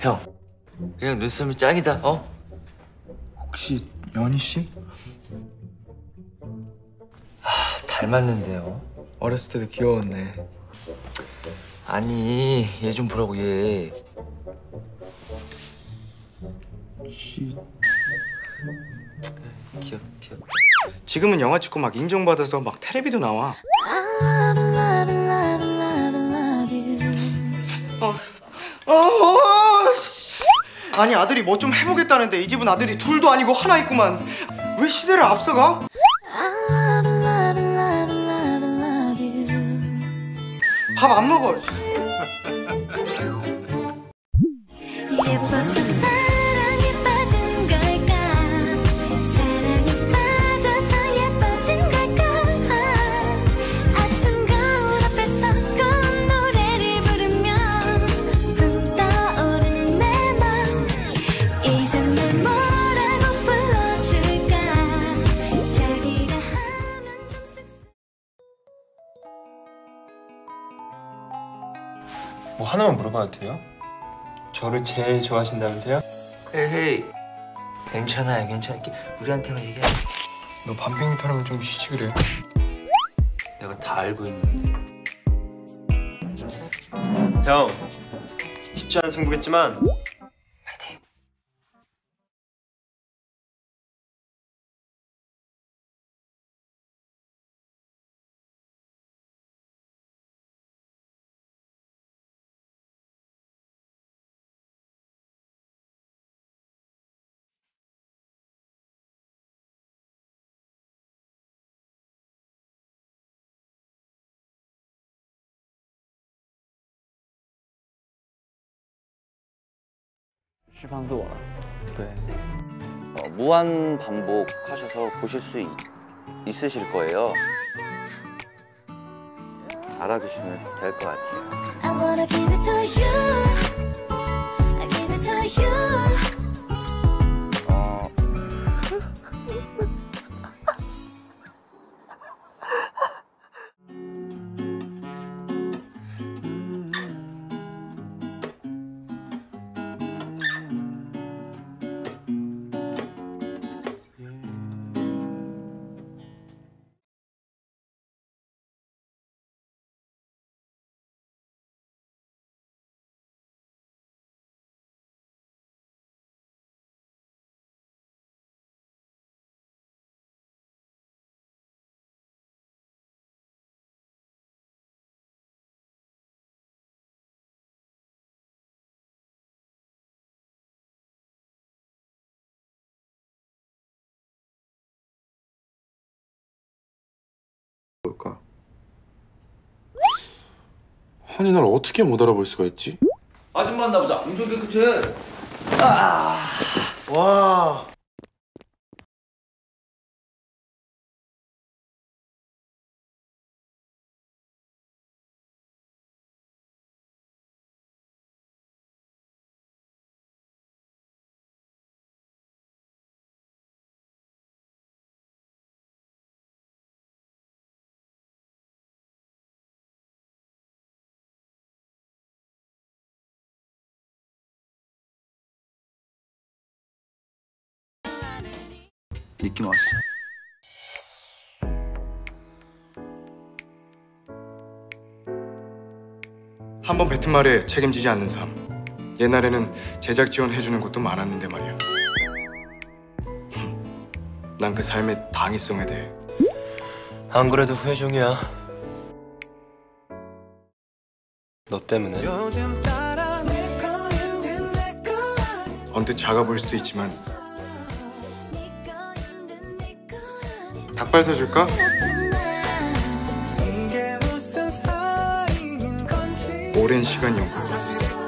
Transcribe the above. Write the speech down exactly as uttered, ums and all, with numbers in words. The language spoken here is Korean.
형, 그냥 눈썹이 짱이다, 어? 혹시 연희 씨? 하, 닮았는데요. 어렸을 때도 귀여웠네. 아니, 얘 좀 보라고, 얘. 씨... 귀엽, 귀엽. 지금은 영화 찍고 막 인정받아서 막 텔레비도 나와. 어, 어, 어, 아니 아들이 뭐 좀 해보겠다는데 이 집은 아들이 둘도 아니고 하나 있구만. 왜 시대를 앞서가? 밥 안 먹어. 뭐 하나만 물어봐도 돼요? 저를 제일 좋아하신다면서요? 에헤이, 괜찮아요, 괜찮게 우리한테만 얘기해. 너 반팽이 털으면 좀 쉬지 그래. 내가 다 알고 있는데. 형, 쉽지 않은 승부겠지만 파이팅. 출판소와 네. 어, 무한 반복하셔서 보실 수 있, 있으실 거예요. 알아두시면 될 것 같아요. 어... 뭘까? 아니 날 어떻게 못 알아볼 수가 있지? 아줌마 나보다 엄청 깨끗해. 아, 와. 느낌 왔어. 한 번 뱉은 말에 책임지지 않는 삶. 옛날에는 제작 지원해주는 것도 많았는데 말이야. 난 그 삶의 당위성에 대해 안 그래도 후회 중이야. 너 때문에. 언뜻 작아 보일 수도 있지만 닭발 사줄까? 오랜 시간 연구해봤어.